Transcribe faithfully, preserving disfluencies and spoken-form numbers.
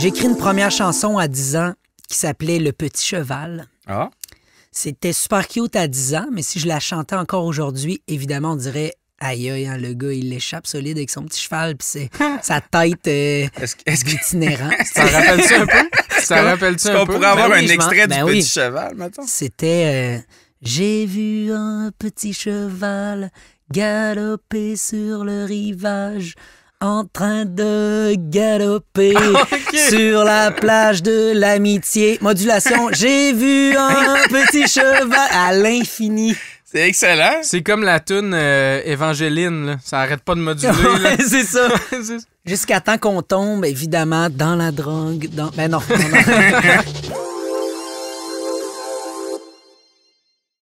J'ai écrit une première chanson à dix ans qui s'appelait Le Petit cheval. Ah. C'était super cute à dix ans, mais si je la chantais encore aujourd'hui, évidemment, on dirait... Aïe, aïe, hein, le gars, il l'échappe solide avec son petit cheval, puis c'est sa tête euh, itinérante. Ça rappelle-tu un peu? Ça rappelle-tu un peu? On pourrait avoir ben oui, un extrait ben du oui. Petit cheval, maintenant. C'était... Euh, J'ai vu un petit cheval galoper sur le rivage, en train de galoper okay. sur la plage de l'amitié. Modulation. J'ai vu un petit cheval à l'infini. C'est excellent. C'est comme la toune euh, Évangéline, là. Ça arrête pas de moduler. Ouais, c'est ça. Jusqu'à temps qu'on tombe, évidemment, dans la drogue. Dans... Ben non. non, non.